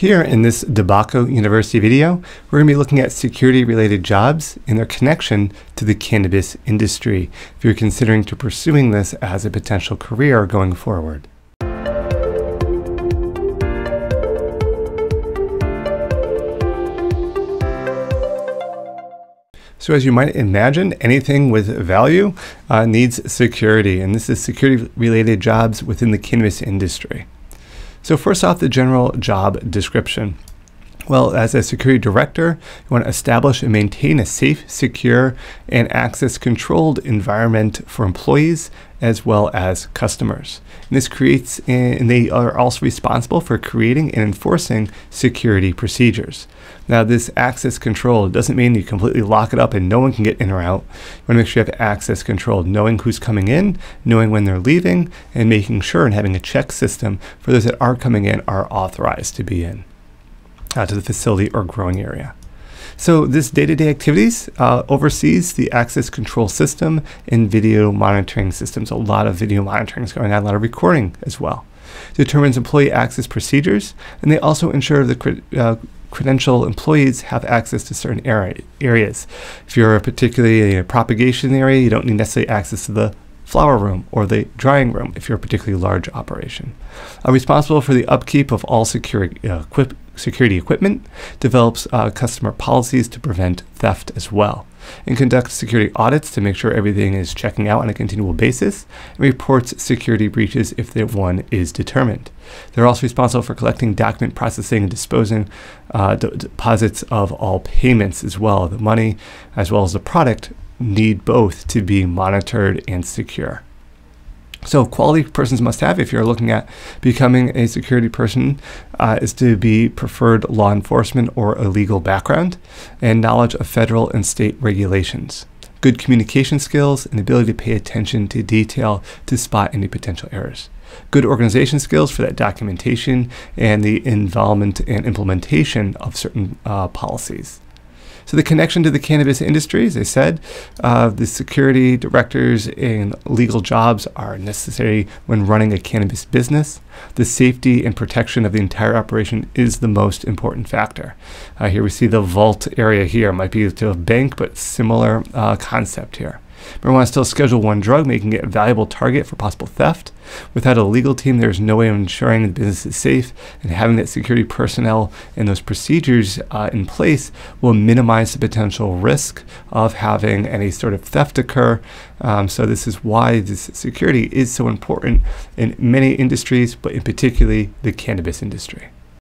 Here in this DeBacco University video, we're going to be looking at security-related jobs and their connection to the cannabis industry, if you're considering pursuing this as a potential career going forward. So as you might imagine, anything with value needs security, and this is security-related jobs within the cannabis industry. So first off, the general job description. Well, as a security director, you want to establish and maintain a safe, secure, and access-controlled environment for employees as well as customers. And this creates, and they are also responsible for creating and enforcing security procedures. Now, this access control doesn't mean you completely lock it up and no one can get in or out. You want to make sure you have access control, knowing who's coming in, knowing when they're leaving, and making sure and having a check system for those that are coming in are authorized to be in to the facility or growing area. So this day-to-day activities oversees the access control system and video monitoring systems. A lot of video monitoring is going on, a lot of recording as well. Determines employee access procedures, and they also ensure the credential employees have access to certain areas. If you're particularly in a propagation area, you don't need necessarily access to the flower room or the drying room if you're a particularly large operation. Responsible for the upkeep of all security equipment, develops customer policies to prevent theft as well, and conducts security audits to make sure everything is checking out on a continual basis, and reports security breaches if one is determined. They're also responsible for collecting document processing and disposing deposits of all payments as well. The money as well as the product need both to be monitored and secure. So quality persons must have, if you're looking at becoming a security person, is to be preferred law enforcement or a legal background, and knowledge of federal and state regulations, good communication skills, and ability to pay attention to detail to spot any potential errors, good organization skills for that documentation and the involvement and implementation of certain policies. So the connection to the cannabis industry, as I said, the security directors and legal jobs are necessary when running a cannabis business. The safety and protection of the entire operation is the most important factor. Here we see the vault area here. It might be to a bank, but similar concept here. We want to still schedule one drug, making it a valuable target for possible theft. Without a legal team, there is no way of ensuring the business is safe, and having that security personnel and those procedures in place will minimize the potential risk of having any sort of theft occur. So this is why this security is so important in many industries, but in particularly the cannabis industry.